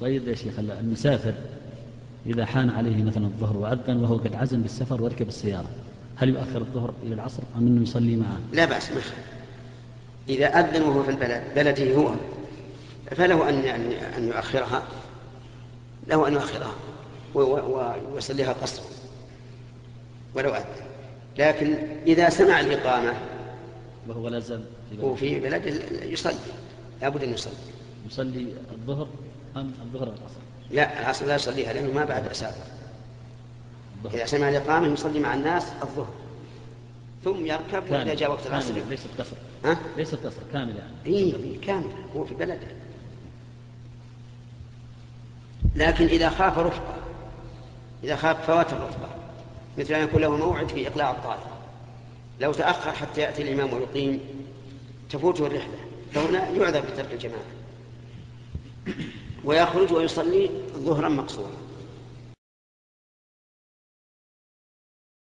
طيب يا شيخ المسافر إذا حان عليه مثلا الظهر وأذن وهو قد عزم بالسفر وركب السيارة، هل يؤخر الظهر إلى العصر أم أنه يصلي معه؟ لا بأس به. إذا أذن وهو في البلد بلده هو فله أن يؤخرها، له أن يؤخرها ويصليها قصرا ولو أذن. لكن إذا سمع الإقامة وهو لازم في بلد يصلي، لابد أن يصلي. يصلي الظهر أم الظهر والعصر؟ لا العصر لا يصليها لأنه ما بعد أسافر. إذا سمع الإقامة يصلي مع الناس الظهر ثم يركب وإذا جاء وقت العصر. ليس القصر، ليس القصر كامل يعني. إيه كامل هو في بلده. لكن إذا خاف رفقة، إذا خاف فوات الرفقة مثل أن يكون له موعد في إقلاع الطائرة، لو تأخر حتى يأتي الإمام ويقيم تفوته الرحلة، فهنا يعذر بترك الجماعة ويخرج ويصلي ظهرا مقصورا.